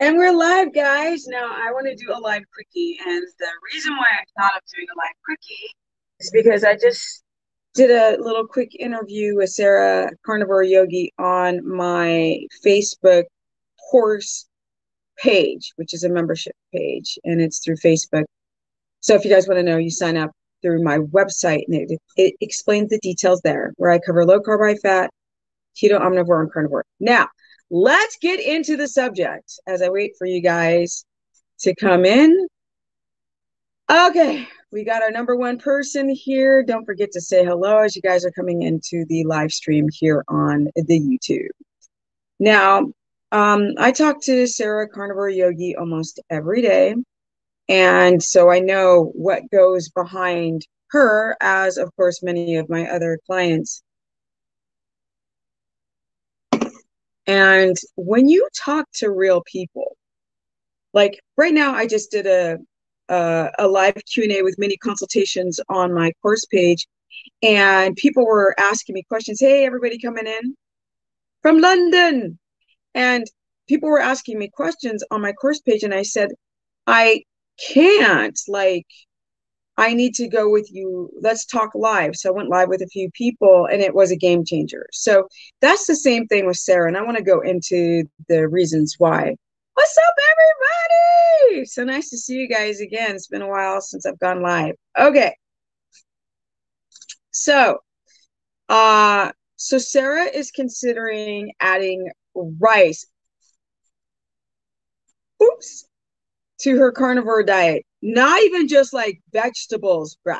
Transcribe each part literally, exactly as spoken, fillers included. And we're live, guys. Now, I want to do a live quickie. And the reason why I thought of doing a live quickie is because I just did a little quick interview with Sarah Carnivore Yogi on my Facebook course page, which is a membership page, and it's through Facebook. So if you guys want to know, you sign up through my website, and it, it explains the details there, where I cover low carb, high fat, keto, omnivore, and carnivore. Now, let's get into the subject as I wait for you guys to come in. Okay, we got our number one person here. Don't forget to say hello as you guys are coming into the live stream here on the YouTube. Now, um, I talk to Sarah Carnivore Yogi almost every day. And so I know what goes behind her, as of course many of my other clients. And when you talk to real people, like right now, I just did a a, a live Q and A with mini consultations on my course page, and people were asking me questions. Hey, everybody coming in from London, and people were asking me questions on my course page, and I said, I can't. Like, I need to go with you. Let's talk live. So I went live with a few people, and it was a game changer. So that's the same thing with Sarah. And I want to go into the reasons why. What's up, everybody? So nice to see you guys again. It's been a while since I've gone live. Okay. So, uh, so Sarah is considering adding rice. Oops. To her carnivore diet. Not even just like vegetables, bruh.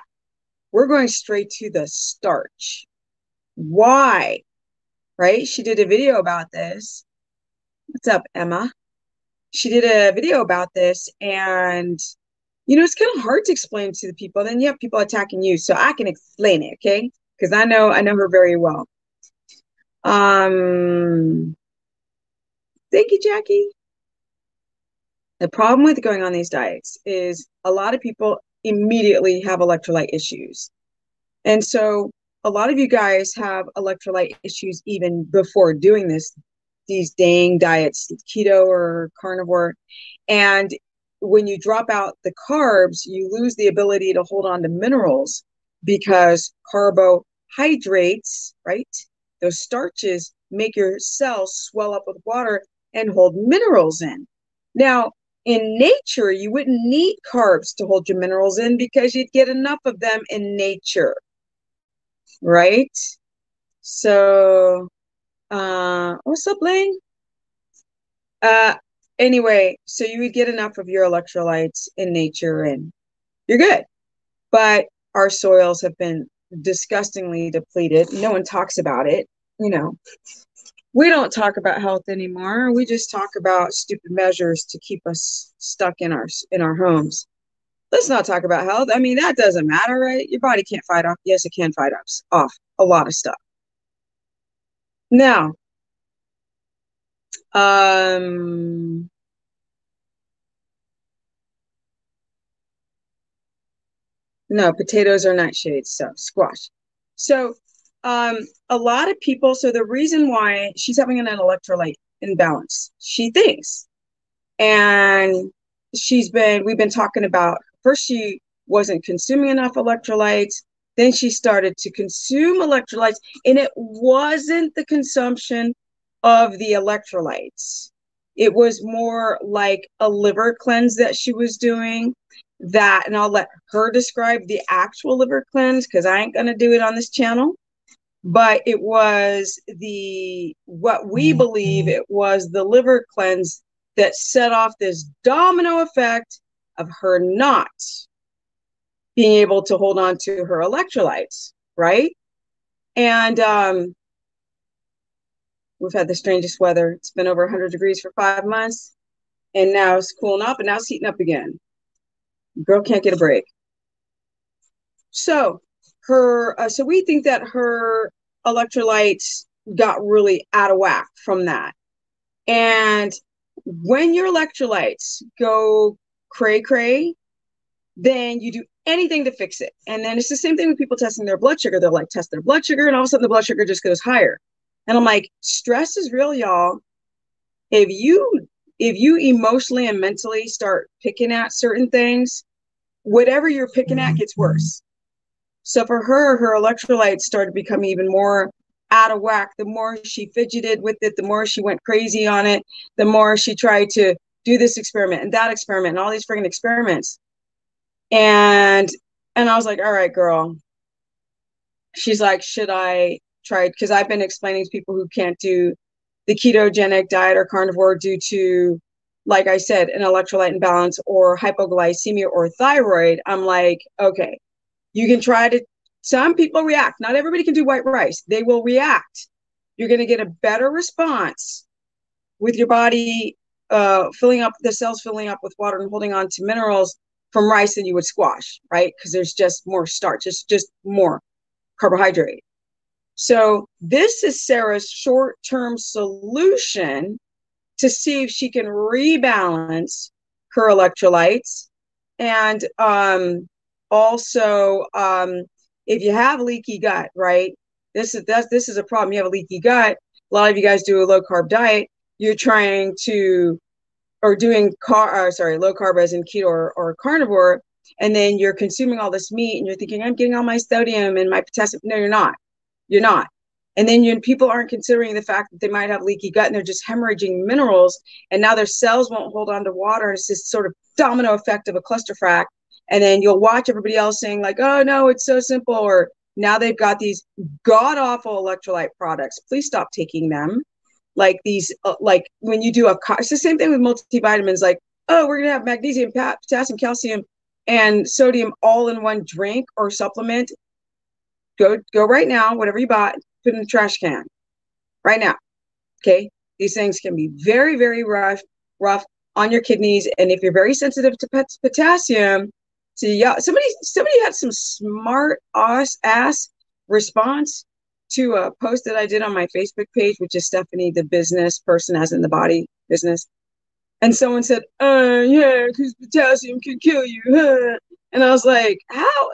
We're going straight to the starch. Why? Right? She did a video about this. What's up, Emma? She did a video about this, and you know, it's kind of hard to explain to the people. Then you have people attacking you, so I can explain it, okay? Because I know I know her very well. Um, thank you, Jackie. The problem with going on these diets is a lot of people immediately have electrolyte issues. And so a lot of you guys have electrolyte issues even before doing this, these dang diets, keto or carnivore. And when you drop out the carbs, you lose the ability to hold on to minerals because carbohydrates, right? Those starches make your cells swell up with water and hold minerals in. Now, in nature, you wouldn't need carbs to hold your minerals in because you'd get enough of them in nature, right? So, uh, what's up, Lane? Uh, anyway, so you would get enough of your electrolytes in nature and you're good. But our soils have been disgustingly depleted. No one talks about it, you know. We don't talk about health anymore. We just talk about stupid measures to keep us stuck in our in our homes. Let's not talk about health. I mean, that doesn't matter, right? Your body can't fight off. Yes, it can fight off, off a lot of stuff. Now, um, no, potatoes are nightshades, so squash. So, Um, a lot of people, so the reason why she's having an electrolyte imbalance, she thinks, and she's been, we've been talking about, first she wasn't consuming enough electrolytes, then she started to consume electrolytes, and it wasn't the consumption of the electrolytes. It was more like a liver cleanse that she was doing. That, and I'll let her describe the actual liver cleanse, because I ain't going to do it on this channel. But it was the, what we believe it was the liver cleanse that set off this domino effect of her not being able to hold on to her electrolytes, right? And um, we've had the strangest weather. It's been over one hundred degrees for five months, and now it's cooling up, and now it's heating up again. Girl can't get a break. So, her, uh, so we think that her electrolytes got really out of whack from that. And when your electrolytes go cray cray, then you do anything to fix it. And then it's the same thing with people testing their blood sugar. They'll like test their blood sugar, and all of a sudden the blood sugar just goes higher. And I'm like, stress is real, y'all. If you if you emotionally and mentally start picking at certain things, whatever you're picking at gets worse. So for her, her electrolytes started becoming even more out of whack. The more she fidgeted with it, the more she went crazy on it, the more she tried to do this experiment and that experiment and all these freaking experiments. And, and I was like, all right, girl. She's like, should I try? Because I've been explaining to people who can't do the ketogenic diet or carnivore due to, like I said, an electrolyte imbalance or hypoglycemia or thyroid. I'm like, okay, you can try to, some people react. Not everybody can do white rice. They will react. You're going to get a better response with your body uh, filling up, the cells filling up with water and holding on to minerals from rice than you would squash, right? Because there's just more starch. It's just more carbohydrate. So this is Sarah's short-term solution to see if she can rebalance her electrolytes. And um, also, um, if you have leaky gut, right? This is, that's, this is a problem. You have a leaky gut. A lot of you guys do a low-carb diet. You're trying to, or doing, car, or sorry, low-carb as in keto or, or carnivore, and then you're consuming all this meat and you're thinking, I'm getting all my sodium and my potassium. No, you're not. You're not. And then you, people aren't considering the fact that they might have leaky gut and they're just hemorrhaging minerals. And now their cells won't hold on to water. It's this sort of domino effect of a cluster frack. And then you'll watch everybody else saying like, oh, no, it's so simple. Or now they've got these god-awful electrolyte products. Please stop taking them. Like these, uh, like when you do a, it's the same thing with multivitamins. Like, oh, we're going to have magnesium, potassium, calcium, and sodium all in one drink or supplement. Go, go right now, whatever you bought, put in the trash can right now. Okay. These things can be very, very rough, rough on your kidneys. And if you're very sensitive to potassium, so yeah, somebody, somebody had some smart ass, ass response to a post that I did on my Facebook page, which is Stephanie, the business person as in the body business. And someone said, oh yeah, cause potassium can kill you. Huh? And I was like, how?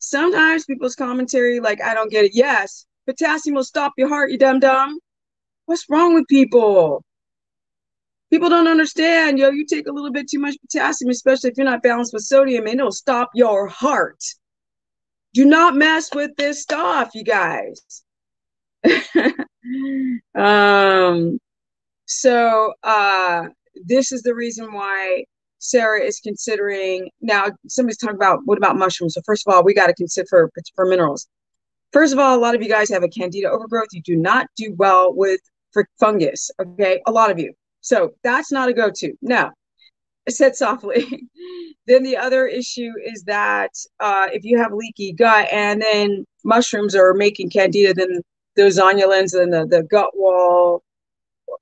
Sometimes people's commentary, like, I don't get it. Yes, potassium will stop your heart, you dum-dum. What's wrong with people? People don't understand, yo, you take a little bit too much potassium, especially if you're not balanced with sodium, and it'll stop your heart. Do not mess with this stuff, you guys. um, so uh, this is the reason why Sarah is considering, now somebody's talking about, what about mushrooms? So first of all, we got to consider for, for minerals. First of all, a lot of you guys have a candida overgrowth. You do not do well with for fungus, okay? A lot of you. So that's not a go-to. No, I said softly. Then the other issue is that uh, if you have leaky gut and then mushrooms are making candida, then those zonulins and the, the gut wall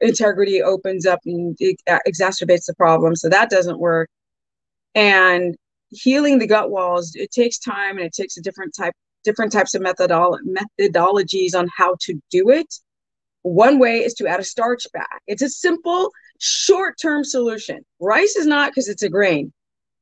integrity opens up and it exacerbates the problem. So that doesn't work. And healing the gut walls, it takes time and it takes a different type, different types of methodolo- methodologies on how to do it. One way is to add a starch back. It's a simple short-term solution. Rice is not, because it's a grain.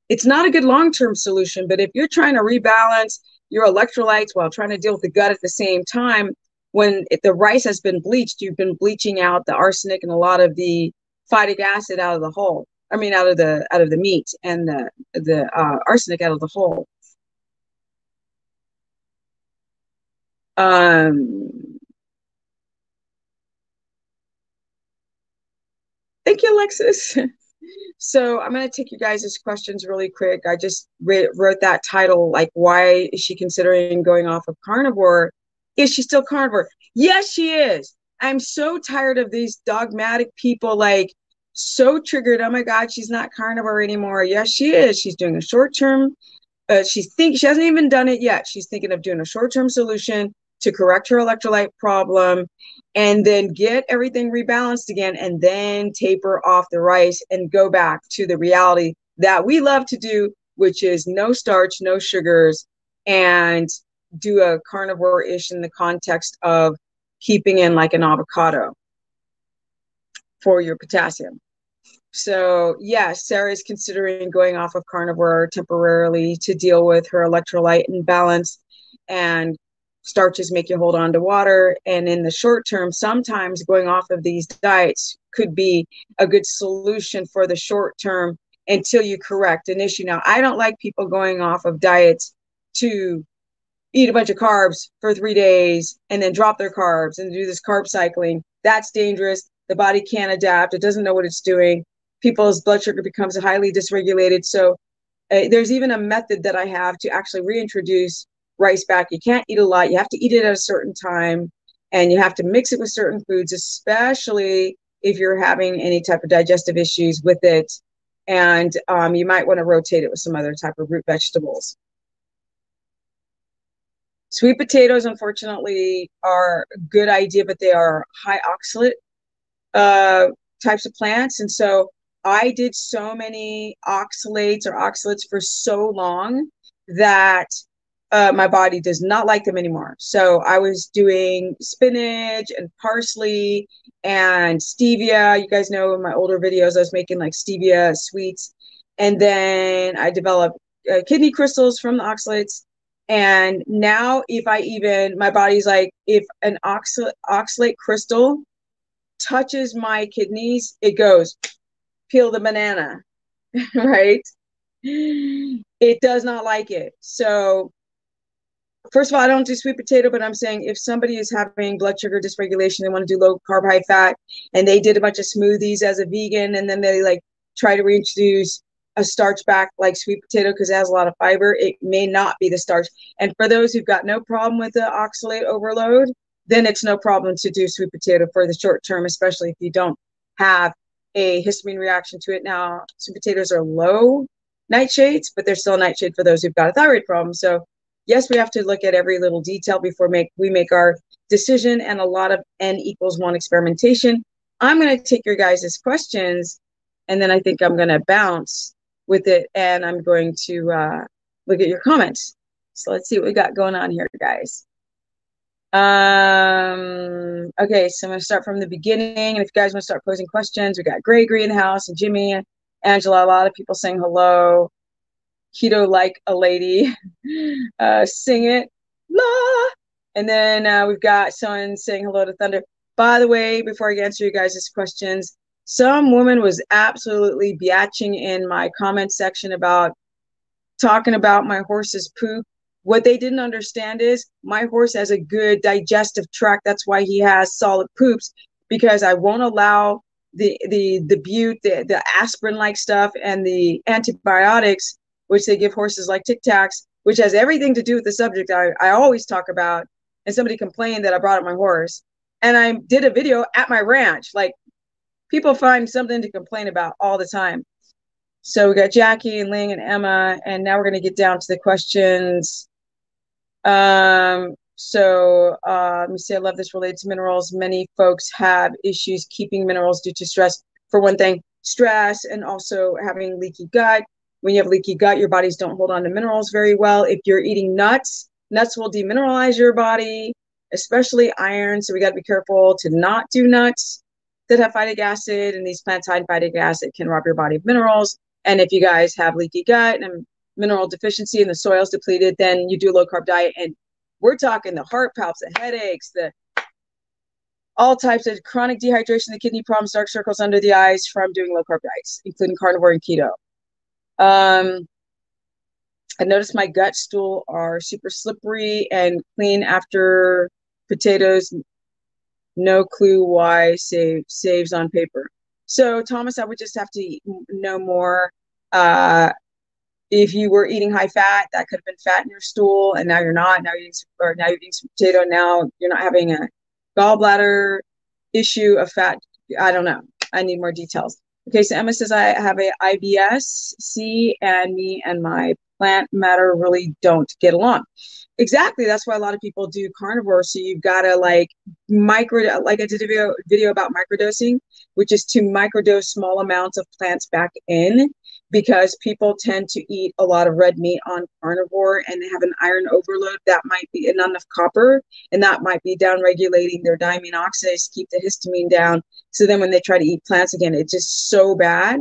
It's not a good long-term solution, but if you're trying to rebalance your electrolytes while trying to deal with the gut at the same time, when the rice has been bleached, you've been bleaching out the arsenic and a lot of the phytic acid out of the whole. I mean, out of the out of the meat and the the uh, arsenic out of the whole. Um, thank you, Alexis. So I'm going to take you guys' questions really quick. I just re wrote that title, like, why is she considering going off of carnivore? Is she still carnivore? Yes, she is. I'm so tired of these dogmatic people, like, so triggered. Oh my God, she's not carnivore anymore. Yes, she is. She's doing a short-term. Uh, she's think she hasn't even done it yet. She's thinking of doing a short-term solution to correct her electrolyte problem, and then get everything rebalanced again, and then taper off the rice and go back to the reality that we love to do, which is no starch, no sugars, and do a carnivore-ish in the context of keeping in like an avocado for your potassium. So yes, Sarah is considering going off of carnivore temporarily to deal with her electrolyte imbalance and starches make you hold on to water. And in the short term, sometimes going off of these diets could be a good solution for the short term until you correct an issue. Now, I don't like people going off of diets to eat a bunch of carbs for three days and then drop their carbs and do this carb cycling. That's dangerous. The body can't adapt. It doesn't know what it's doing. People's blood sugar becomes highly dysregulated. So uh, there's even a method that I have to actually reintroduce rice back. You can't eat a lot. You have to eat it at a certain time, and you have to mix it with certain foods, especially if you're having any type of digestive issues with it. And um, you might want to rotate it with some other type of root vegetables. Sweet potatoes, unfortunately, are a good idea, but they are high oxalate uh, types of plants. And so I did so many oxalates or oxalates for so long that uh, my body does not like them anymore. So I was doing spinach and parsley and stevia. You guys know in my older videos, I was making like stevia sweets. And then I developed uh, kidney crystals from the oxalates. And now if I even, my body's like, if an oxal oxalate crystal touches my kidneys, it goes, peel the banana, right? It does not like it. So first of all, I don't do sweet potato, but I'm saying if somebody is having blood sugar dysregulation, they want to do low carb, high fat, and they did a bunch of smoothies as a vegan, and then they like try to reintroduce a starch back like sweet potato because it has a lot of fiber, it may not be the starch. And for those who've got no problem with the oxalate overload, then it's no problem to do sweet potato for the short term, especially if you don't have a histamine reaction to it. Now, sweet potatoes are low nightshades, but they're still a nightshade for those who've got a thyroid problem. So yes, we have to look at every little detail before make we make our decision, and a lot of N equals one experimentation. I'm gonna take your guys' questions, and then I think I'm gonna bounce with it, and I'm going to uh, look at your comments. So let's see what we got going on here, guys. Um, okay, so I'm gonna start from the beginning, and if you guys wanna start posing questions, we got Gregory in the house, and Jimmy, Angela, a lot of people saying hello. Keto like a lady, uh, sing it, la. And then uh, we've got someone saying hello to Thunder. By the way, before I answer you guys' questions, some woman was absolutely biatching in my comment section about talking about my horse's poop. What they didn't understand is my horse has a good digestive tract. That's why he has solid poops, because I won't allow the the the bute, the, the aspirin-like stuff, and the antibiotics, which they give horses like Tic Tacs, which has everything to do with the subject I, I always talk about. And somebody complained that I brought up my horse. And I did a video at my ranch. Like, people find something to complain about all the time. So we got Jackie and Ling and Emma, and now we're going to get down to the questions. Um, so uh, let me see, I love this related to minerals. Many folks have issues keeping minerals due to stress. For one thing, stress, and also having leaky gut. When you have leaky gut, your bodies don't hold on to minerals very well. If you're eating nuts, nuts will demineralize your body, especially iron. So we got to be careful to not do nuts that have phytic acid, and these plants hide phytic acid, can rob your body of minerals. And if you guys have leaky gut and mineral deficiency and the soil's depleted, then you do a low carb diet. And we're talking the heart palps, the headaches, the all types of chronic dehydration, the kidney problems, dark circles under the eyes from doing low carb diets, including carnivore and keto. Um, I noticed my gut stool are super slippery and clean after potatoes. No clue why. Save saves on paper. So Thomas, I would just have to know more. Uh, if you were eating high fat, that could have been fat in your stool, and now you're not. Now you're eating, or now you're eating some potato. Now you're not having a gallbladder issue of fat. I don't know. I need more details. Okay, so Emma says, I have a I B S C, and me and my plant matter really don't get along. Exactly. That's why a lot of people do carnivore. So you've got to like micro, like I did a video, video about microdosing, which is to microdose small amounts of plants back in, because people tend to eat a lot of red meat on carnivore and they have an iron overload. That might be not enough copper, and that might be downregulating their diamine oxidase, keep the histamine down. So then when they try to eat plants again, it's just so bad.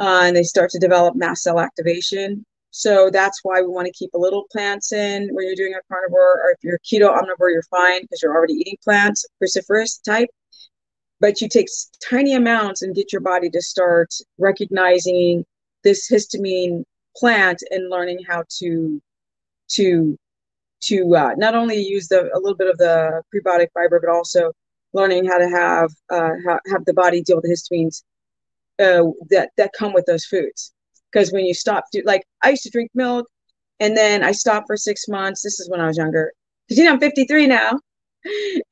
Uh, and they start to develop mast cell activation. So that's why we want to keep a little plants in when you're doing a carnivore, or if you're keto omnivore, you're fine because you're already eating plants, cruciferous type. But you take tiny amounts and get your body to start recognizing this histamine plant and learning how to to to uh, not only use the a little bit of the prebiotic fiber, but also learning how to have uh, ha have the body deal with the histamines uh, that that come with those foods. Because when you stop, do, like I used to drink milk, and then I stopped for six months. This is when I was younger. Because you know I'm fifty-three now.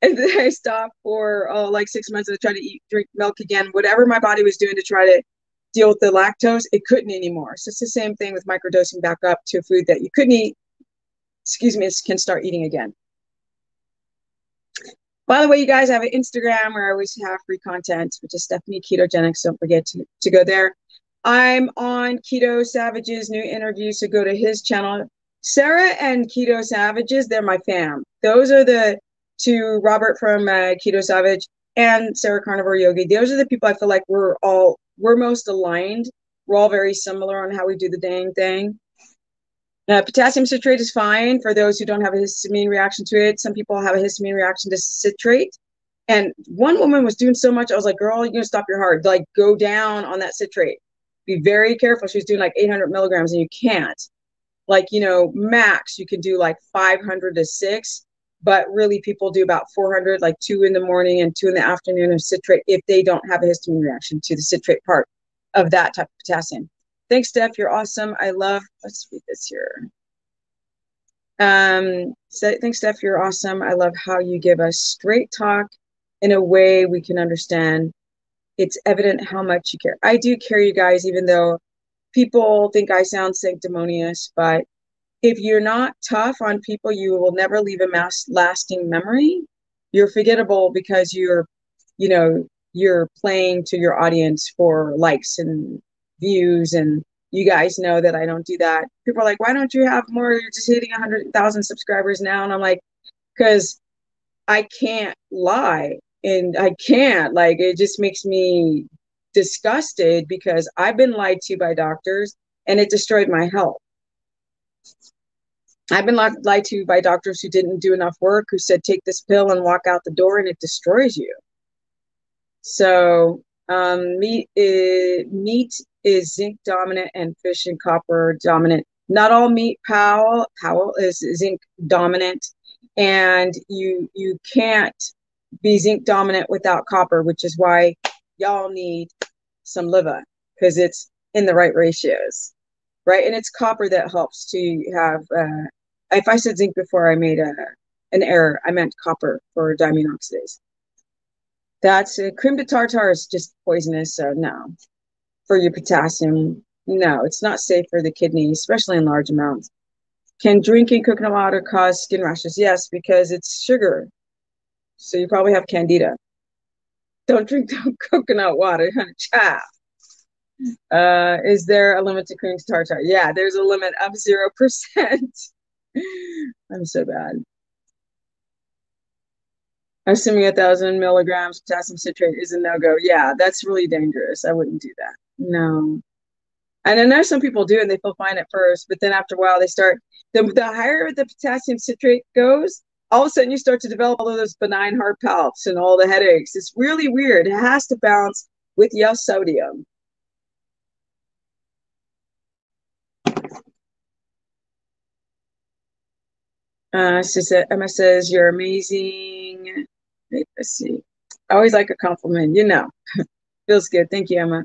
And then I stopped for oh, like six months to try to eat, drink milk again. Whatever my body was doing to try to deal with the lactose, it couldn't anymore. So it's the same thing with microdosing back up to a food that you couldn't eat. Excuse me, can start eating again. By the way, you guys, I have an Instagram where I always have free content, which is Stephanie Ketogenics. Don't forget to, to go there. I'm on Keto Savage's new interview, so go to his channel. Sarah and Keto Savages, they're my fam. Those are the two, Robert from uh, Keto Savage and Sarah Carnivore Yogi. Those are the people I feel like we're all, we're most aligned. We're all very similar on how we do the dang thing. Uh, potassium citrate is fine for those who don't have a histamine reaction to it. Some people have a histamine reaction to citrate. And one woman was doing so much, I was like, girl, you're gonna stop your heart. Like, go down on that citrate. Be very careful. She was doing like eight hundred milligrams, and you can't. Like, you know, max, you can do like five hundred to six, but really people do about four hundred, like two in the morning and two in the afternoon of citrate if they don't have a histamine reaction to the citrate part of that type of potassium. Thanks, Steph. You're awesome. I love, let's read this here. Um, so, thanks, Steph. You're awesome. I love how you give us straight talk in a way we can understand. It's evident how much you care. I do care, you guys, even though people think I sound sanctimonious, but if you're not tough on people, you will never leave a mass lasting memory. You're forgettable because you're, you know, you're playing to your audience for likes and views, and you guys know that I don't do that. People are like, why don't you have more? You're just hitting one hundred thousand subscribers now. And I'm like, because I can't lie, and I can't, like, it just makes me disgusted because I've been lied to by doctors and it destroyed my health. I've been lied, lied to by doctors who didn't do enough work, who said, take this pill and walk out the door, and it destroys you. So um, meat is, meat is zinc dominant and fish and copper dominant. Not all meat, Powell, Powell is zinc dominant, and you, you can't be zinc dominant without copper, which is why y'all need some liver, because it's in the right ratios. Right, and it's copper that helps to have, uh, if I said zinc before, I made a, an error. I meant copper for diamine oxidase. That's, uh, creme de tartare is just poisonous, so no. For your potassium, no, it's not safe for the kidney, especially in large amounts. Can drinking coconut water cause skin rashes? Yes, because it's sugar. So you probably have candida. Don't drink no coconut water, child. Uh, is there a limit to cream to tartar? Yeah, there's a limit of zero percent. I'm so bad. Assuming a thousand milligrams potassium citrate is a no-go. Yeah, that's really dangerous. I wouldn't do that. No. And I know some people do, and they feel fine at first, but then after a while they start, the, the higher the potassium citrate goes, all of a sudden you start to develop all of those benign heart palps and all the headaches. It's really weird. It has to balance with your sodium. Uh, she said, Emma says, you're amazing. Wait, let's see. I always like a compliment, you know. Feels good. Thank you, Emma.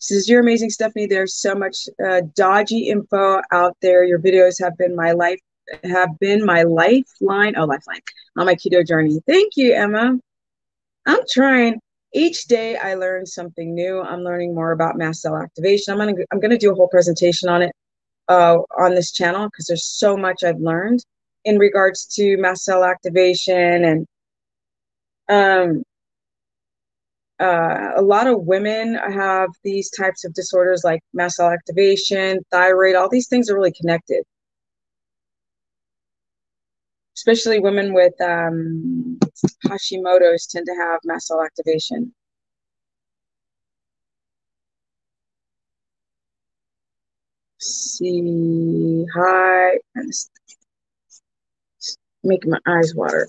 She says, you're amazing, Stephanie. There's so much uh, dodgy info out there. Your videos have been my life, have been my lifeline. Oh, lifeline on my keto journey. Thank you, Emma. I'm trying. Each day I learn something new. I'm learning more about mast cell activation. I'm gonna, I'm gonna do a whole presentation on it uh, on this channel because there's so much I've learned in regards to mast cell activation, and um, uh, a lot of women have these types of disorders like mast cell activation, thyroid, all these things are really connected. Especially women with um, Hashimoto's tend to have mast cell activation. So see, high, and it's making my eyes water.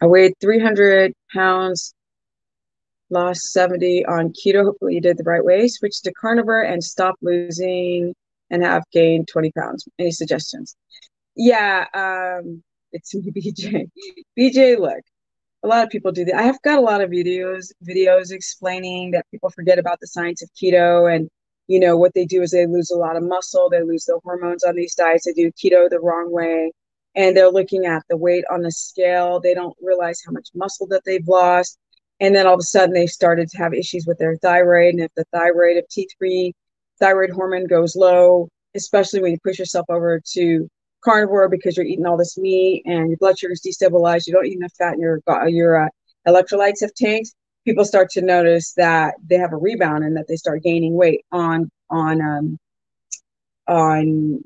I weighed three hundred pounds, lost seventy on keto. Hopefully you did the right way. Switched to carnivore and stopped losing and have gained twenty pounds. Any suggestions? Yeah, um, it's me, B J. B J, look, a lot of people do that. I have got a lot of videos, videos explaining that people forget about the science of keto, and you know what they do is they lose a lot of muscle, they lose the hormones on these diets, they do keto the wrong way, and they're looking at the weight on the scale. They don't realize how much muscle that they've lost, and then all of a sudden they started to have issues with their thyroid. And if the thyroid of T three thyroid hormone goes low, especially when you push yourself over to carnivore because you're eating all this meat and your blood sugar's destabilized, you don't eat enough fat, and your your uh, electrolytes have tanked. People start to notice that they have a rebound and that they start gaining weight on on um on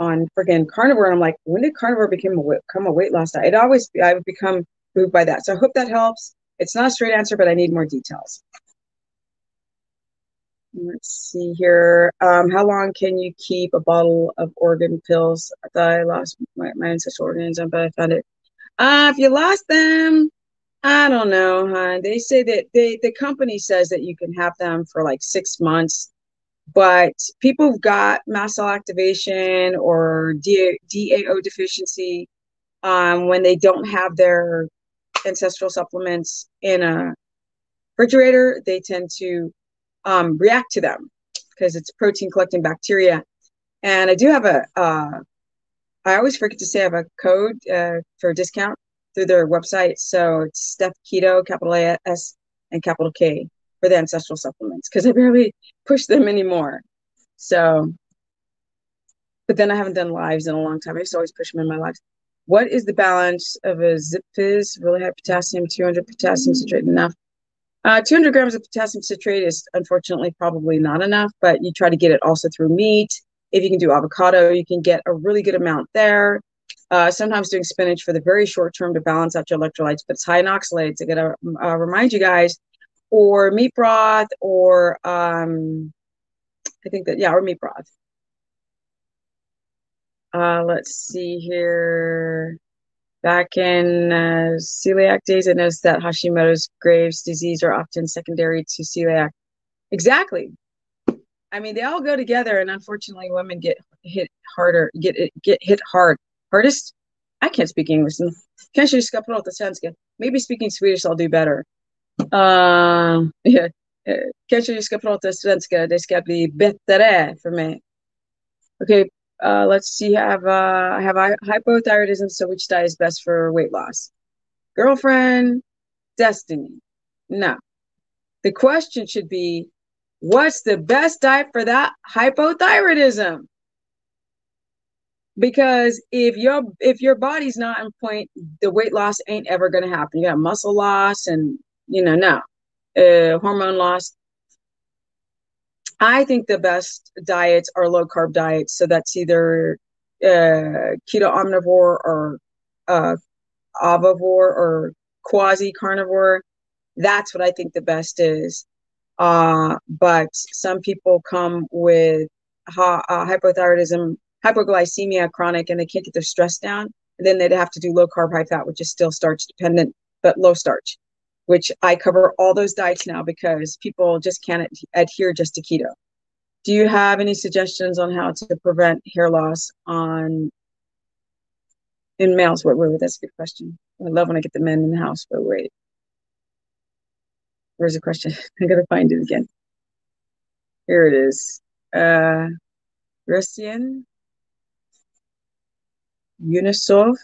on freaking carnivore. And I'm like, when did carnivore become a become a weight loss diet? It always I would become moved by that. So I hope that helps. It's not a straight answer, but I need more details. Let's see here. Um, how long can you keep a bottle of organ pills? I thought I lost my, my ancestral organs, but I found it. Uh, if you lost them, I don't know, hon. They say that they, the company says that you can have them for like six months, but people who've got mast cell activation or D A O deficiency, um, when they don't have their ancestral supplements in a refrigerator, they tend to Um, react to them because it's protein collecting bacteria. And I do have a, uh, I always forget to say I have a code uh, for a discount through their website. So it's Steph Keto, capital A S and capital K for the ancestral supplements, because I barely push them anymore. So, but then I haven't done lives in a long time. I used to always push them in my lives. What is the balance of a zip fizz? Really high potassium, two hundred potassium citrate, enough. Uh, two hundred grams of potassium citrate is unfortunately probably not enough, but you try to get it also through meat. If you can do avocado, you can get a really good amount there. Uh, sometimes doing spinach for the very short term to balance out your electrolytes, but it's high in oxalates. I gotta uh, remind you guys, or meat broth, or um, I think that, yeah, or meat broth. Uh, let's see here. Back in uh, celiac days, I noticed that Hashimoto's, Graves' disease are often secondary to celiac. Exactly. I mean, they all go together, and unfortunately, women get hit harder, get get hit hard, hardest. I can't speak English. Can't you skapel the svenska? Maybe speaking Swedish, I'll do better. Uh, yeah. Can't you skapel the svenska? Det ska bli bättre för mig. Okay. Uh, let's see, I have, uh, I have hypothyroidism, so which diet is best for weight loss? Girlfriend, destiny. No. The question should be, what's the best diet for that hypothyroidism? Because if your if your body's not on point, the weight loss ain't ever going to happen. You got muscle loss and, you know, no. Uh, hormone loss. I think the best diets are low carb diets. So that's either uh, keto omnivore or uh, avivore or quasi carnivore. That's what I think the best is. Uh, but some people come with ha uh, hypothyroidism, hypoglycemia chronic, and they can't get their stress down. And then they'd have to do low carb, high fat, which is still starch dependent, but low starch, which I cover all those diets now because people just can't adhere just to keto. Do you have any suggestions on how to prevent hair loss on in males? Wait, wait, wait, that's a good question. I love when I get the men in the house, but wait. Where's the question? I gotta find it again. Here it is. Uh, Rusyan Yunusov.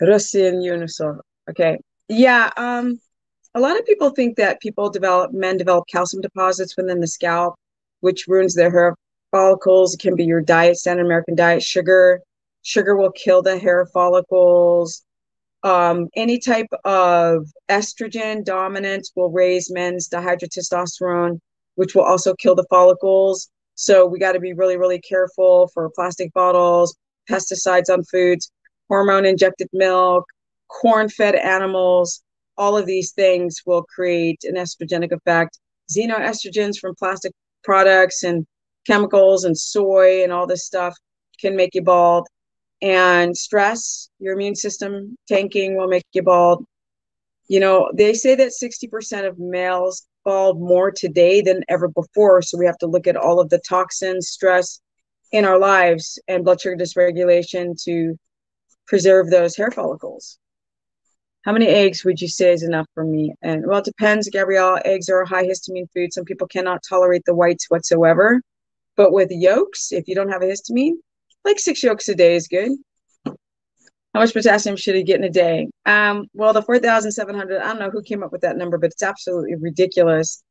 Rusyan Yunusov. Okay. Yeah. Um, a lot of people think that people develop, men develop calcium deposits within the scalp, which ruins their hair follicles. It can be your diet, standard American diet, sugar. Sugar will kill the hair follicles. Um, any type of estrogen dominance will raise men's dihydrotestosterone, which will also kill the follicles. So we got to be really, really careful for plastic bottles, pesticides on foods, hormone-injected milk, corn-fed animals. All of these things will create an estrogenic effect. Xenoestrogens from plastic products and chemicals and soy and all this stuff can make you bald. And stress, your immune system tanking will make you bald. You know, they say that sixty percent of males bald more today than ever before. So we have to look at all of the toxins, stress in our lives, and blood sugar dysregulation to preserve those hair follicles. How many eggs would you say is enough for me? And well, it depends, Gabrielle. Eggs are a high histamine food. Some people cannot tolerate the whites whatsoever. But with yolks, if you don't have a histamine, like six yolks a day is good. How much potassium should I get in a day? Um, well, the four thousand seven hundred, I don't know who came up with that number, but it's absolutely ridiculous.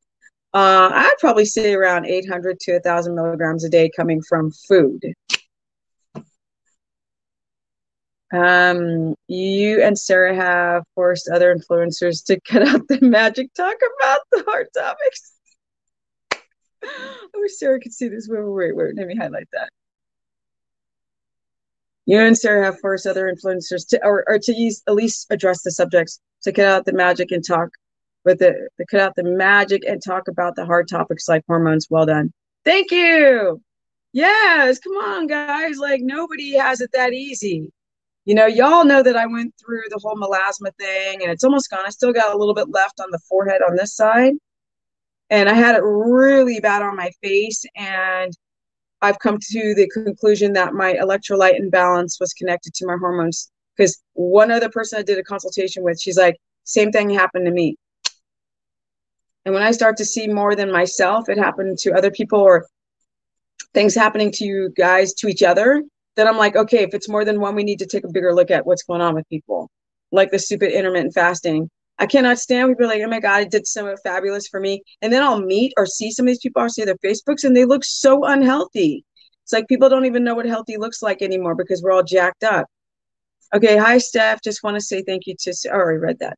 Uh, I'd probably say around eight hundred to one thousand milligrams a day coming from food. Um, you and Sarah have forced other influencers to cut out the magic talk about the hard topics. I wish Sarah could see this. Wait, wait, wait, let me highlight that. You and Sarah have forced other influencers to, or, or to use, at least address the subjects, to cut out the magic and talk with the, to cut out the magic and talk about the hard topics like hormones. Well done. Thank you. Yes. Come on, guys. Like, nobody has it that easy. You know, y'all know that I went through the whole melasma thing, and it's almost gone. I still got a little bit left on the forehead on this side. And I had it really bad on my face, and I've come to the conclusion that my electrolyte imbalance was connected to my hormones, because one other person I did a consultation with, she's like, same thing happened to me. And when I start to see more than myself, it happened to other people, or things happening to you guys, to each other, then I'm like, okay, if it's more than one, we need to take a bigger look at what's going on with people. Like the stupid intermittent fasting. I cannot stand people like, oh my God, it did so fabulous for me. And then I'll meet or see some of these people, I'll see their Facebooks, and they look so unhealthy. It's like people don't even know what healthy looks like anymore, because we're all jacked up. Okay, hi, Steph. Just want to say thank you to, oh, I already read that.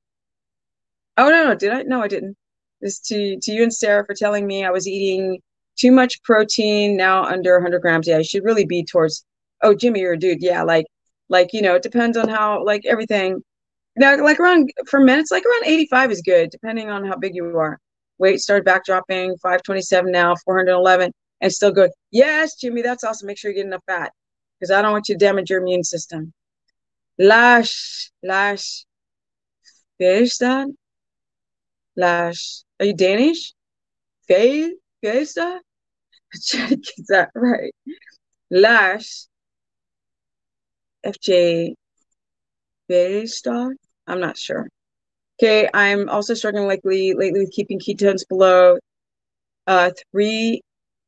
Oh, no, no, did I? No, I didn't. It's to, to you and Sarah for telling me I was eating too much protein, now under one hundred grams. Yeah, I should really be towards, oh, Jimmy, you're a dude. Yeah, like, like, you know, it depends on how, like, everything. Now, like around, for men, it's like around eighty-five is good, depending on how big you are. Weight started backdropping, five twenty-seven now, four hundred eleven, and still good. Yes, Jimmy, that's awesome. Make sure you get enough fat, because I don't want you to damage your immune system. Lash, lash, fish that? Lash, are you Danish? Fish, fish that? I'm trying to get that right. Lash, F J. Star? I'm not sure. Okay, I'm also struggling lately, lately with keeping ketones below uh, three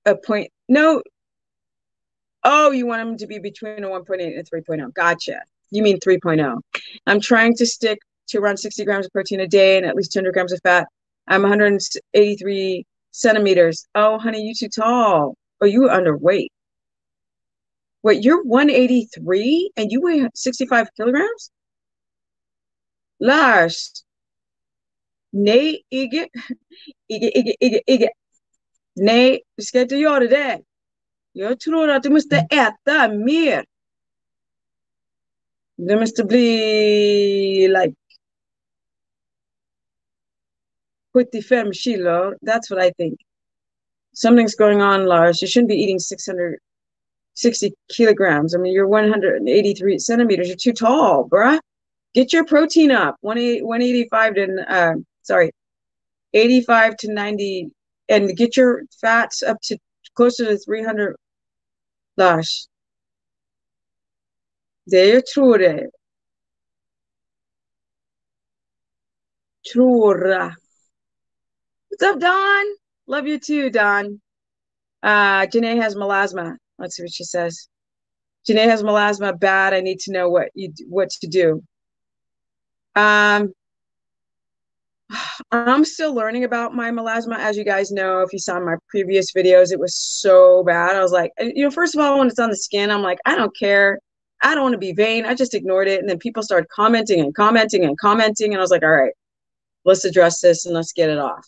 a point. No. Oh, you want them to be between a one point eight and a three point oh. Gotcha. You mean three point oh. I'm trying to stick to around sixty grams of protein a day and at least two hundred grams of fat. I'm one hundred eighty-three centimeters. Oh, honey, you too tall. Oh, you underweight. Wait, you're one eighty-three and you weigh sixty-five kilograms? Lars, nee, ikke, ikke, ikke, ikke, ikke. Nej, vi ska inte göra det. Jag tror att du måste äta mer. Du måste bli, like, seventy-five kilo. That's what I think. Something's going on, Lars. You shouldn't be eating six hundred sixty kilograms. I mean, you're one hundred eighty-three centimeters. You're too tall, bruh. Get your protein up, one eighty-five to, uh, sorry, eighty-five to ninety, and get your fats up to closer to three hundred. Lash. There, tror. Tror. What's up, Don? Love you too, Don. Uh, Janae has melasma. Let's see what she says. Janae has melasma bad. I need to know what you what to do. Um, I'm still learning about my melasma. As you guys know, if you saw my previous videos, it was so bad. I was like, you know, first of all, when it's on the skin, I'm like, I don't care. I don't want to be vain. I just ignored it. And then people started commenting and commenting and commenting. And I was like, all right, let's address this and let's get it off.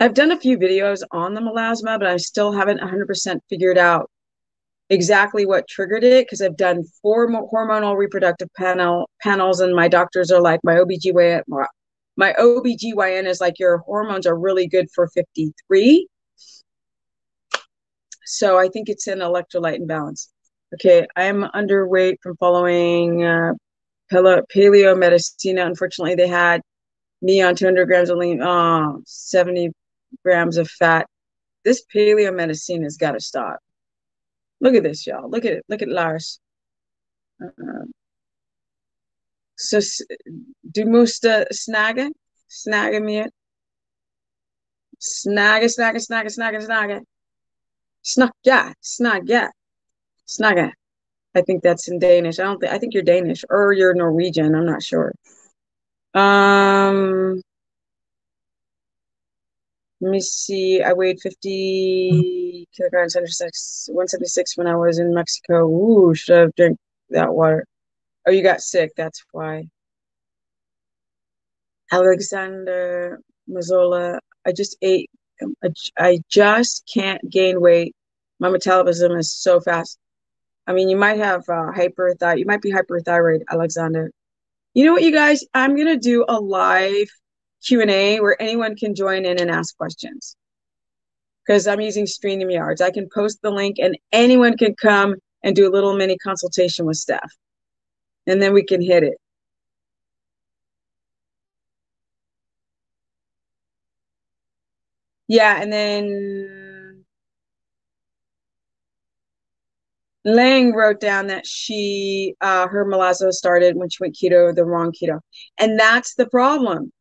I've done a few videos on the melasma, but I still haven't one hundred percent figured out exactly what triggered it, because I've done four hormonal reproductive panel panels, and my doctors are like, my O B G Y N, My O B G Y N is like, your hormones are really good for fifty-three. So I think it's an electrolyte imbalance. Okay, I am underweight from following uh, paleo medicina. Unfortunately, they had me on two hundred grams of lean, oh, seventy grams of fat. This paleo medicine has got to stop. Look at this, y'all. Look at it. Look at Lars. Uh, so, du musst snaga, snaga mir, snaga, snaga, snaga, snaga, snaga, snacka, snaga, snaga. I think that's in Danish. I don't think. I think you're Danish or you're Norwegian. I'm not sure. Um, let me see. I weighed fifty kilograms, one seventy-six when I was in Mexico. Ooh, should I have drank that water? Oh, you got sick. That's why. Alexander Mazzola. I just ate. I just can't gain weight. My metabolism is so fast. I mean, you might have uh, hyperthyroid. You might be hyperthyroid, Alexander. You know what, you guys? I'm going to do a live Q and A where anyone can join in and ask questions, because I'm using StreamYards. I can post the link and anyone can come and do a little mini consultation with Steph, and then we can hit it. Yeah, and then Lang wrote down that she, uh, her molasses started when she went keto, the wrong keto. And that's the problem.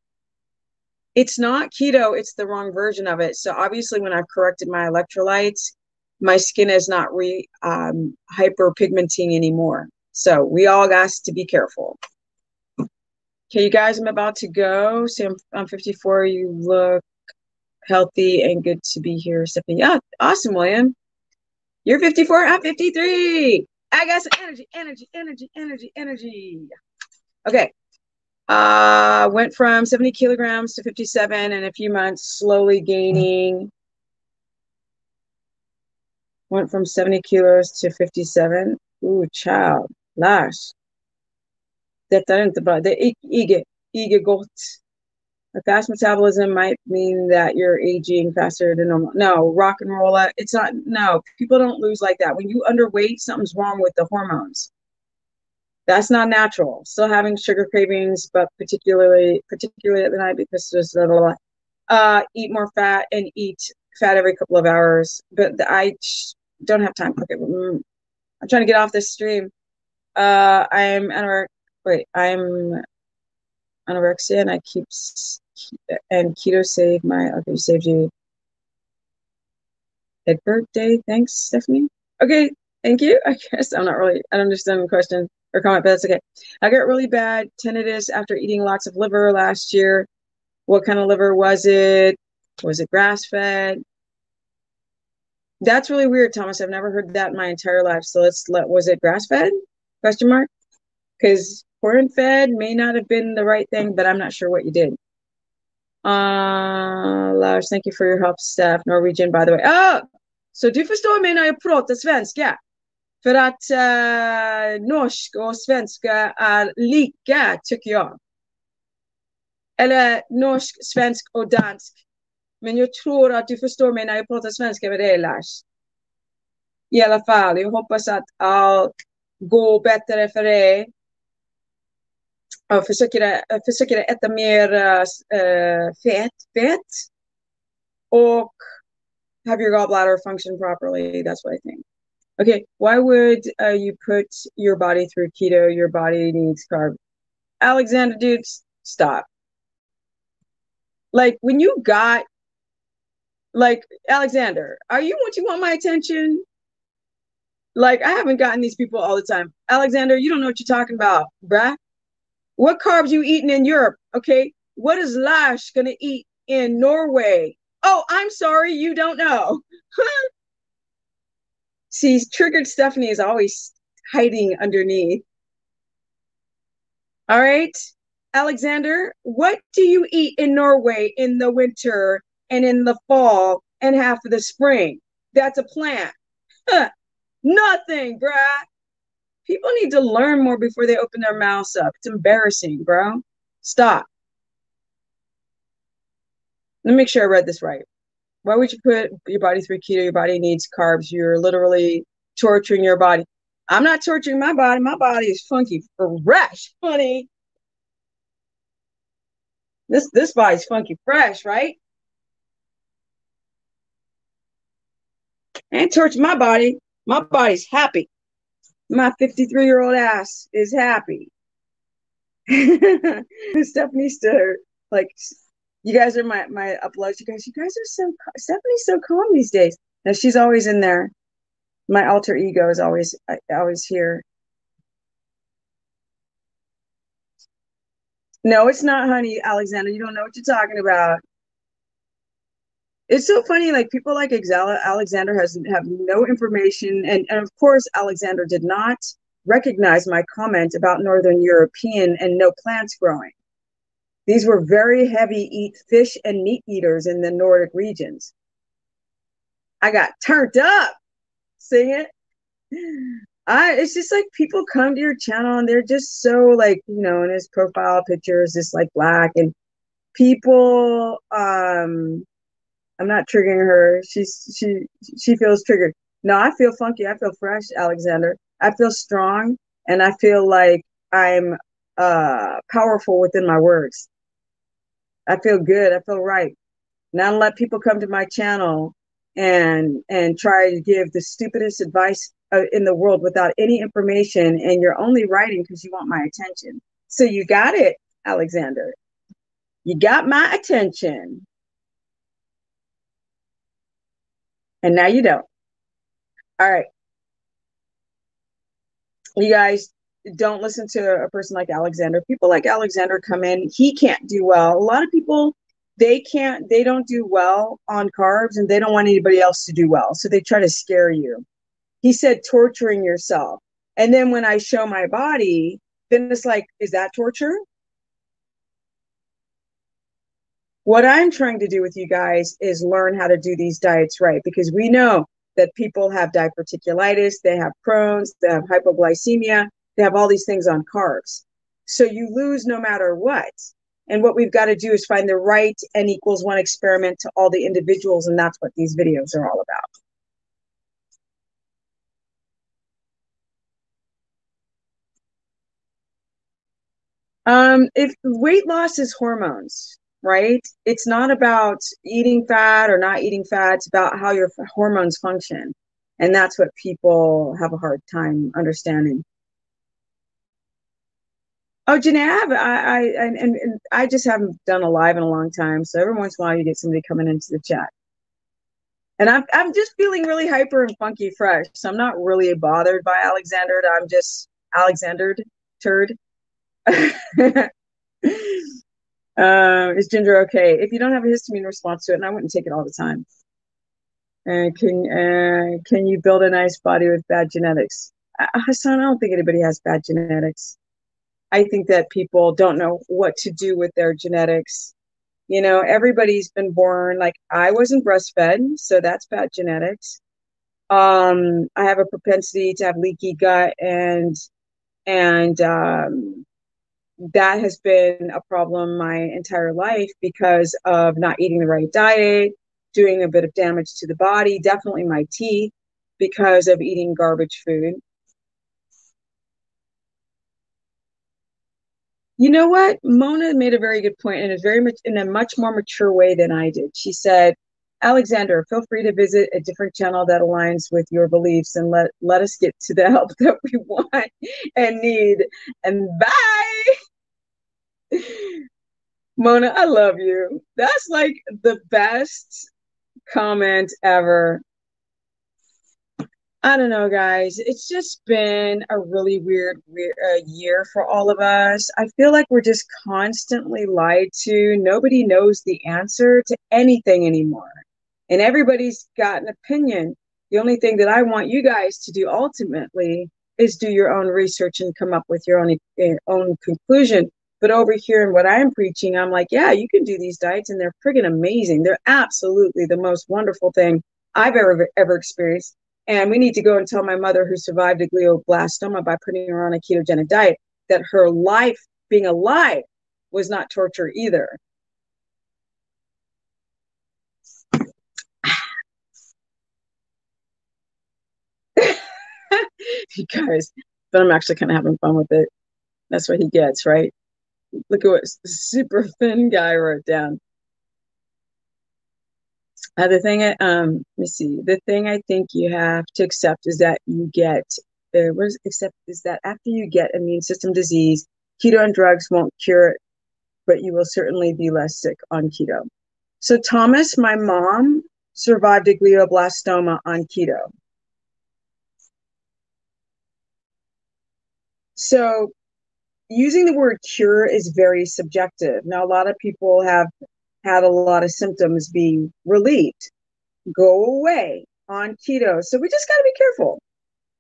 It's not keto, it's the wrong version of it. So obviously when I've corrected my electrolytes, my skin is not re, um, hyperpigmenting anymore. So we all got to be careful. Okay, you guys, I'm about to go. See, I'm, I'm fifty-four, you look healthy and good to be here, Stephanie. Yeah, awesome, William. You're fifty-four, I'm fifty-three. I got some energy, energy, energy, energy, energy. Okay. Uh, went from seventy kilograms to fifty-seven in a few months, slowly gaining. Went from seventy kilos to fifty-seven. Ooh, child, Lars. Detta är inte bra. Det är inte, inte gott. A fast metabolism might mean that you're aging faster than normal. No, rock and roll. It's not, no, people don't lose like that. When you underweight, something's wrong with the hormones. That's not natural. Still having sugar cravings, but particularly particularly at the night because there's blah, blah, blah. Uh, eat more fat and eat fat every couple of hours. But the, I don't have time. Okay, I'm trying to get off this stream. Uh, I'm anorexic. Wait, I'm anorexia, and I keep and keto saved my. Okay, saved you. Happy birthday, thanks, Stephanie. Okay, thank you. I guess I'm not really. I don't understand the question or comment, but that's okay. I got really bad tinnitus after eating lots of liver last year. What kind of liver was it? Was it grass-fed? That's really weird, Thomas. I've never heard that in my entire life. So let's let, was it grass-fed? Question mark? Because corn-fed may not have been the right thing, but I'm not sure what you did. Uh, Lars, thank you for your help, Steph. Norwegian, by the way. Oh, so du förstår mig när jag pratar svenska. För att eh, norsk och svenska är lika, tycker jag. Eller norsk, svensk och dansk. Men jag tror att du förstår mig när jag pratar svenska med dig, Lars. I alla fall, jag hoppas att allt går bättre för dig. Jag försöker, jag försöker äta mer äh, fett, fett. Och have your gallbladder function properly, that's what I think. Okay, why would uh, you put your body through keto? Your body needs carb. Alexander, dude, stop. Like, when you got, like, Alexander, are you what you want my attention? Like, I haven't gotten these people all the time. Alexander, you don't know what you're talking about, bruh. What carbs you eating in Europe, okay? What is Lars going to eat in Norway? Oh, I'm sorry, you don't know. See, triggered Stephanie is always hiding underneath. All right, Alexander, what do you eat in Norway in the winter and in the fall and half of the spring? That's a plant. Huh. Nothing, bruh. People need to learn more before they open their mouths up. It's embarrassing, bro. Stop. let me make sure I read this right. Why would you put your body through keto? Your body needs carbs. You're literally torturing your body. I'm not torturing my body. My body is funky, fresh, honey. This, this body's funky, fresh, right? I ain't torturing my body. My body's happy. My fifty-three-year-old ass is happy. Stephanie stood like, you guys are my, my uploads. You guys, you guys are so, Stephanie's so calm these days. Now she's always in there. My alter ego is always, I, always here. No, it's not, honey, Alexander. You don't know what you're talking about. It's so funny. Like people like Alexander has have no information, and and of course Alexander did not recognize my comment about Northern European and no plants growing. These were very heavy eat fish and meat eaters in the Nordic regions. I got turned up. See it? I, it's just like people come to your channel and they're just so like, you know, and his profile picture is just like black and people, um, I'm not triggering her. She's, she, she feels triggered. No, I feel funky. I feel fresh, Alexander. I feel strong and I feel like I'm uh, powerful within my words. I feel good. I feel right. Not let people come to my channel and and try to give the stupidest advice uh, in the world without any information. And you're only writing because you want my attention. So you got it, Alexander. You got my attention. And now you don't. All right. You guys don't listen to a person like Alexander. People like Alexander come in. He can't do well. A lot of people, they can't, they don't do well on carbs and they don't want anybody else to do well. So they try to scare you. He said, torturing yourself. And then when I show my body, then it's like, is that torture? What I'm trying to do with you guys is learn how to do these diets right, because we know that people have diverticulitis, they have Crohn's, they have hypoglycemia, they have all these things on carbs. So you lose no matter what. And what we've got to do is find the right N equals one experiment to all the individuals, and that's what these videos are all about. Um, if weight loss is hormones, right? It's not about eating fat or not eating fat. It's about how your hormones function. And that's what people have a hard time understanding. Oh, Janav, I, I, and, and I just haven't done a live in a long time. So every once in a while you get somebody coming into the chat. And I'm, I'm just feeling really hyper and funky fresh. So I'm not really bothered by Alexander. I'm just Alexandered, turd. Uh, is ginger okay? If you don't have a histamine response to it, and I wouldn't take it all the time. Uh, can uh, can you build a nice body with bad genetics? Uh, Hassan, I don't think anybody has bad genetics. I think that people don't know what to do with their genetics. You know, everybody's been born, like I wasn't breastfed, so that's bad genetics. Um, I have a propensity to have leaky gut and, and, um, that has been a problem my entire life because of not eating the right diet, doing a bit of damage to the body, definitely my teeth because of eating garbage food. You know what? Mona made a very good point in a very much in a much more mature way than I did. She said, Alexander, feel free to visit a different channel that aligns with your beliefs and let, let us get to the help that we want and need. And bye. Mona, I love you. That's like the best comment ever. I don't know, guys. It's just been a really weird, weird uh, year for all of us. I feel like we're just constantly lied to. Nobody knows the answer to anything anymore. And everybody's got an opinion. The only thing that I want you guys to do ultimately is do your own research and come up with your own, your own conclusion. But over here in what I'm preaching, I'm like, yeah, you can do these diets and they're friggin' amazing. They're absolutely the most wonderful thing I've ever, ever experienced. And we need to go and tell my mother who survived a glioblastoma by putting her on a ketogenic diet that her life being alive was not torture either. you guys, but I'm actually kind of having fun with it. That's what he gets, right? Look at what super thin guy wrote down. Uh, the thing, I, um, let me see. The thing I think you have to accept is that you get, uh, what is accept is that after you get immune system disease, keto and drugs won't cure it, but you will certainly be less sick on keto. So Thomas, my mom, survived a glioblastoma on keto. So using the word cure is very subjective. Now, a lot of people have had a lot of symptoms being relieved, go away on keto. So we just got to be careful.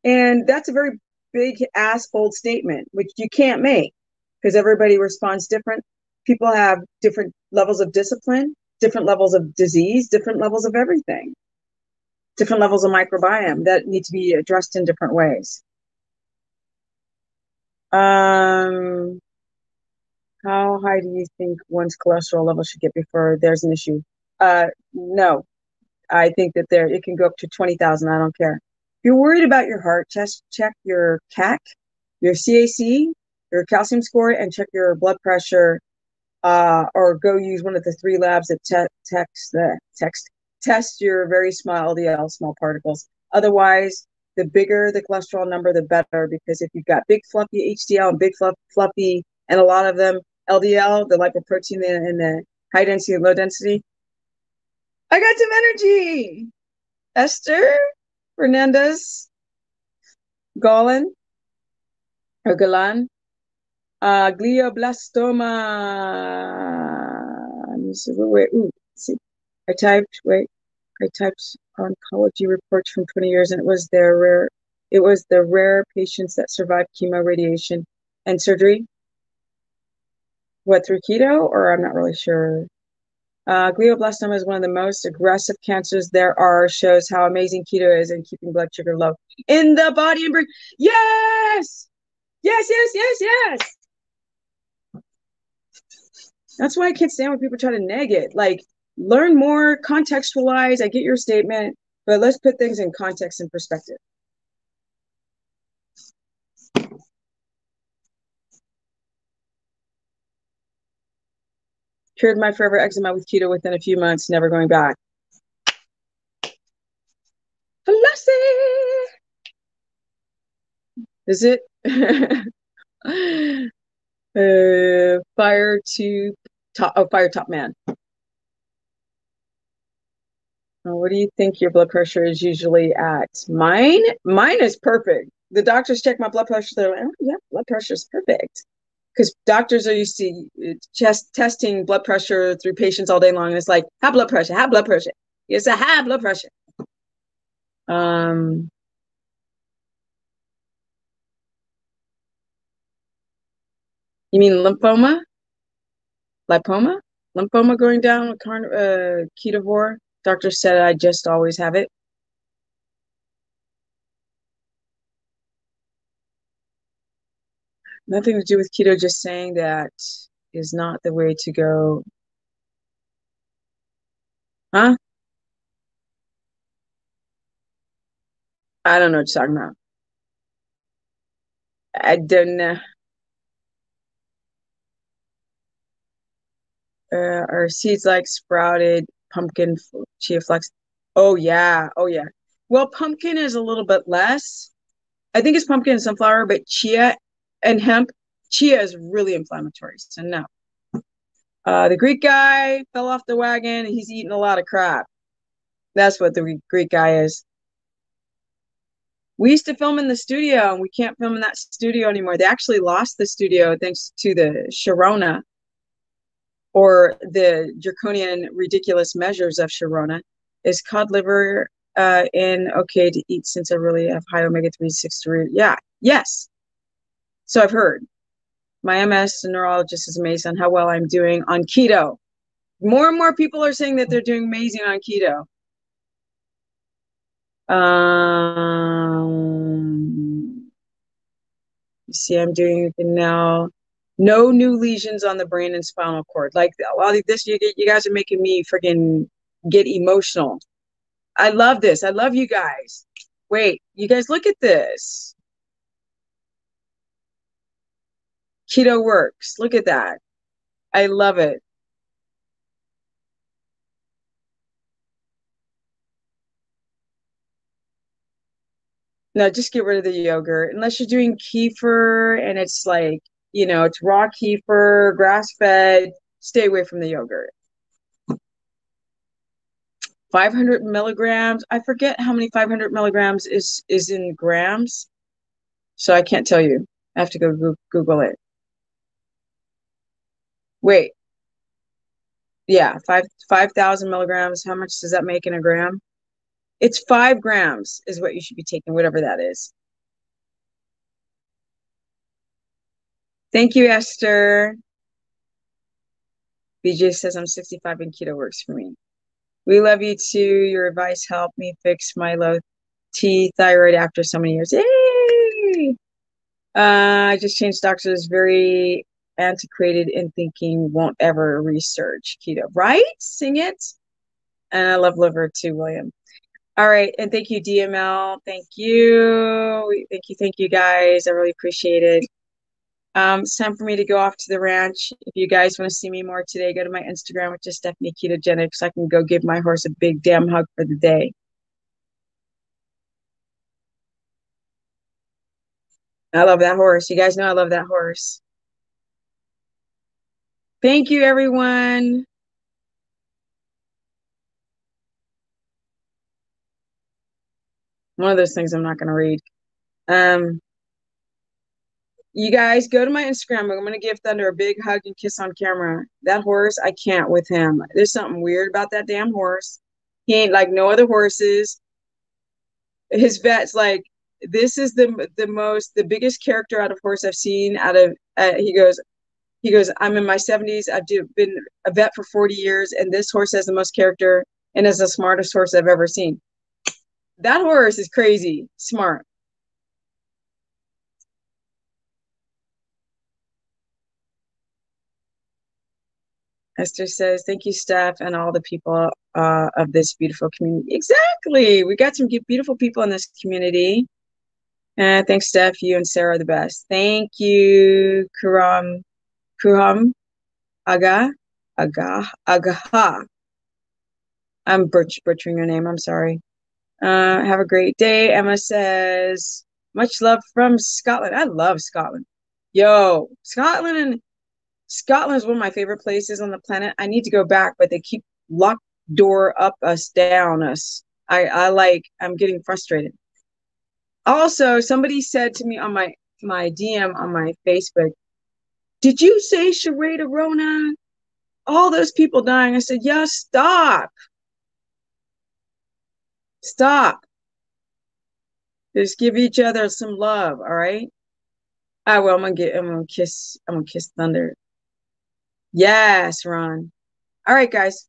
And that's a very big ass bold statement, which you can't make because everybody responds different. People have different levels of discipline, different levels of disease, different levels of everything, different levels of microbiome that need to be addressed in different ways. Um, how high do you think one's cholesterol level should get before there's an issue? Uh, no, I think that there it can go up to twenty thousand. I don't care. If you're worried about your heart, just check your C A C, your C A C, your calcium score, and check your blood pressure. Uh, or go use one of the three labs that te text, uh, text, test your very small L D L, small particles. Otherwise, the bigger the cholesterol number, the better, because if you've got big fluffy H D L and big fluff, fluffy, and a lot of them, L D L, the lipoprotein and the high density and low density. I got some energy. Esther, Fernandez, Golan, or Galan. Uh, glioblastoma. Let me see. Wait, wait, ooh, see. I typed. Wait, I typed oncology reports from twenty years, and it was their rare. It was the rare patients that survived chemo, radiation, and surgery. What, through keto? Or I'm not really sure. Uh, glioblastoma is one of the most aggressive cancers there are. Shows how amazing keto is in keeping blood sugar low in the body and brain. Yes, yes, yes, yes, yes. That's why I can't stand when people try to neg it. Like, learn more, contextualize. I get your statement, but let's put things in context and perspective. Cured my forever eczema with keto within a few months, never going back. Velocity. Is it? uh, fire to... Top, oh, fire top man. Uh, what do you think your blood pressure is usually at? Mine? Mine is perfect. The doctors check my blood pressure. They're like, oh, yeah, blood pressure is perfect. Because doctors are used to just testing blood pressure through patients all day long. And it's like, high blood pressure, high blood pressure. It's a high blood pressure. Um... You mean lymphoma? Lipoma? Lymphoma going down with carn uh, ketovore. Doctor said I just always have it. Nothing to do with keto, just saying that is not the way to go. Huh? I don't know what you're talking about. I don't know. Uh, or seeds like sprouted pumpkin, chia flax. Oh, yeah. Oh, yeah. Well, pumpkin is a little bit less. I think it's pumpkin and sunflower, but chia and hemp. Chia is really inflammatory, so no. Uh, the Greek guy fell off the wagon, and he's eating a lot of crap. That's what the Greek guy is. We used to film in the studio, and we can't film in that studio anymore. They actually lost the studio thanks to the Sharona, or the draconian ridiculous measures of Sharona. Is cod liver uh, in okay to eat since I really have high omega three six three? Yeah, yes. So I've heard. My M S neurologist is amazed on how well I'm doing on keto. More and more people are saying that they're doing amazing on keto. Um, you see, I'm doing it now. No new lesions on the brain and spinal cord. Like, a lot of this, you, you guys are making me freaking get emotional. I love this. I love you guys. Wait, you guys, look at this. Keto works. Look at that. I love it. No, just get rid of the yogurt. Unless you're doing kefir and it's like, you know, it's raw kefir, grass-fed, stay away from the yogurt. five hundred milligrams. I forget how many five hundred milligrams is, is in grams. So I can't tell you. I have to go Google it. Wait. Yeah, five, five thousand milligrams. How much does that make in a gram? It's five grams is what you should be taking, whatever that is. Thank you, Esther. B J says, I'm sixty-five and keto works for me. We love you too. Your advice helped me fix my low T thyroid after so many years. Yay! Uh, I just changed doctors. Very antiquated in thinking, won't ever research keto. Right? Sing it. And I love liver too, William. All right. And thank you, D M L. Thank you. Thank you. Thank you, guys. I really appreciate it. Um, it's time for me to go off to the ranch. If you guys want to see me more today, go to my Instagram, which is Stephanie Ketogenics. I can go give my horse a big damn hug for the day. I love that horse. You guys know I love that horse. Thank you, everyone. One of those things I'm not going to read. Um, You guys, go to my Instagram. I'm going to give Thunder a big hug and kiss on camera. That horse, I can't with him. There's something weird about that damn horse. He ain't like no other horses. His vet's like, this is the the most, the biggest character out of horse I've seen. Out of uh, he goes, he goes, I'm in my seventies. I've do, been a vet for forty years, and this horse has the most character and is the smartest horse I've ever seen. That horse is crazy smart. Esther says, thank you, Steph, and all the people uh, of this beautiful community. Exactly. We got some beautiful people in this community. And uh, thanks, Steph. You and Sarah are the best. Thank you, Kuram, Kuram, Aga, Aga, Agaha. I'm butch butchering your name. I'm sorry. Uh, have a great day. Emma says, much love from Scotland. I love Scotland. Yo, Scotland and... Scotland is one of my favorite places on the planet. I need to go back, but they keep locked door up us, down us. I, I like, I'm getting frustrated. Also, somebody said to me on my, my D M on my Facebook, did you say Sharada Rona? All those people dying. I said, yeah, stop. Stop. Just give each other some love, all right? I will. I'm gonna get, I'm gonna kiss, I'm gonna kiss Thunder. Yes, Ron. All right, guys.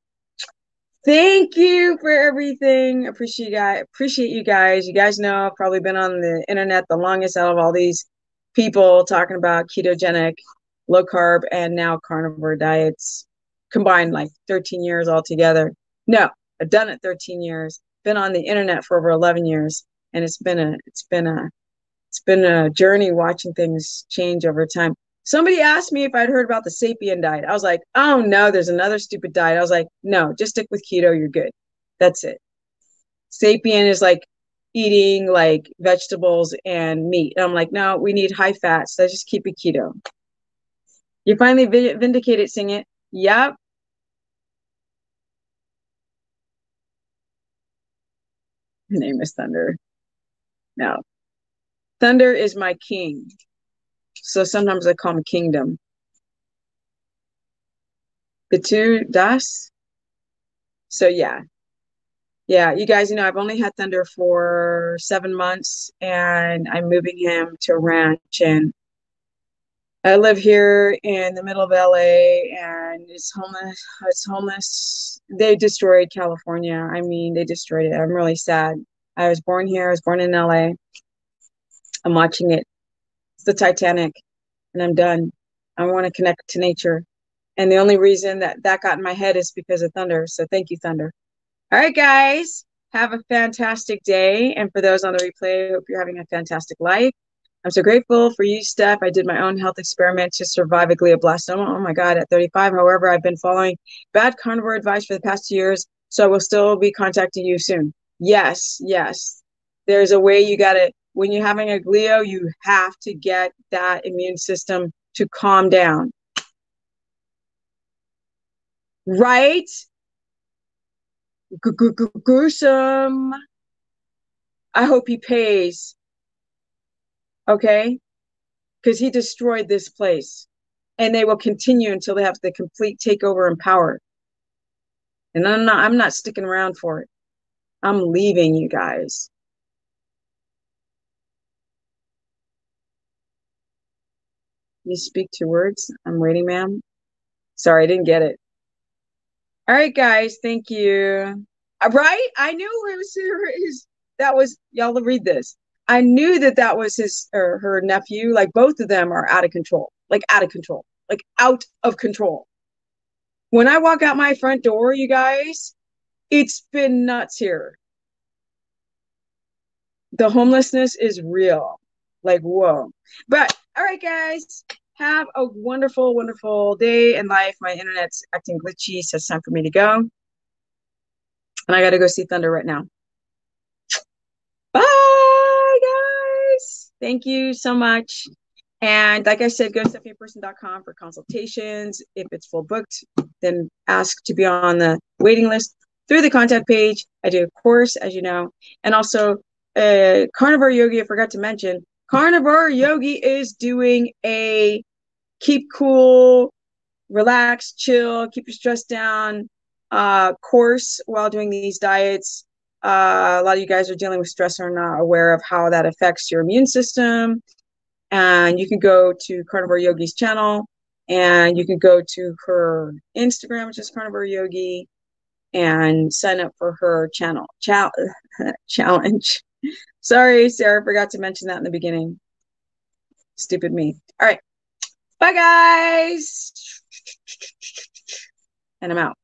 Thank you for everything. Appreciate you guys. Appreciate you guys. You guys know I've probably been on the internet the longest out of all these people talking about ketogenic, low carb, and now carnivore diets combined, like thirteen years altogether. No, I've done it thirteen years. Been on the internet for over eleven years, and it's been a, it's been a, it's been a journey watching things change over time. Somebody asked me if I'd heard about the sapien diet. I was like, oh, no, there's another stupid diet. I was like, no, just stick with keto. You're good. That's it. Sapien is like eating like vegetables and meat. And I'm like, no, we need high fat. So let's just keep it keto. You finally vindicate it, sing it. Yep. Her name is Thunder. No. Thunder is my king. So sometimes I call him Kingdom. The two das. So yeah. Yeah, you guys, you know, I've only had Thunder for seven months and I'm moving him to a ranch. And I live here in the middle of L A and it's homeless. It's homeless. They destroyed California. I mean, they destroyed it. I'm really sad. I was born here. I was born in L A. I'm watching it. The Titanic, and I'm done. I want to connect to nature, and the only reason that that got in my head is because of Thunder. So thank you, Thunder. All right, guys, have a fantastic day, and for those on the replay, I hope you're having a fantastic life. I'm so grateful for you, Steph. I did my own health experiment to survive a glioblastoma. Oh my God, at thirty-five. However, I've been following bad carnivore advice for the past two years, so I will still be contacting you soon. Yes, yes. There's a way you got to, when you're having a glio, you have to get that immune system to calm down. Right? Gruesome. I hope he pays. Okay? Because he destroyed this place. And they will continue until they have the complete takeover and power. And I'm not, I'm not sticking around for it. I'm leaving, you guys. You speak two words. I'm waiting, ma'am. Sorry, I didn't get it. All right, guys. Thank you. Right? I knew it was his, that was, y'all read this. I knew that that was his or her nephew. Like, both of them are out of control, like out of control, like out of control. When I walk out my front door, you guys, it's been nuts here. The homelessness is real. Like, whoa. But all right, guys, have a wonderful, wonderful day and life. My internet's acting glitchy, so it's time for me to go. And I got to go see Thunder right now. Bye, guys. Thank you so much. And like I said, go to stephanie person dot com for consultations. If it's full booked, then ask to be on the waiting list through the contact page. I do a course, as you know. And also, uh, Carnivore Yogi, I forgot to mention, Carnivore Yogi is doing a keep cool, relax, chill, keep your stress down uh, course while doing these diets. Uh, a lot of you guys are dealing with stress and are not aware of how that affects your immune system. And you can go to Carnivore Yogi's channel, and you can go to her Instagram, which is Carnivore Yogi, and sign up for her channel Chal challenge. Sorry, Sarah, forgot to mention that in the beginning. Stupid me. All right. Bye, guys. And I'm out.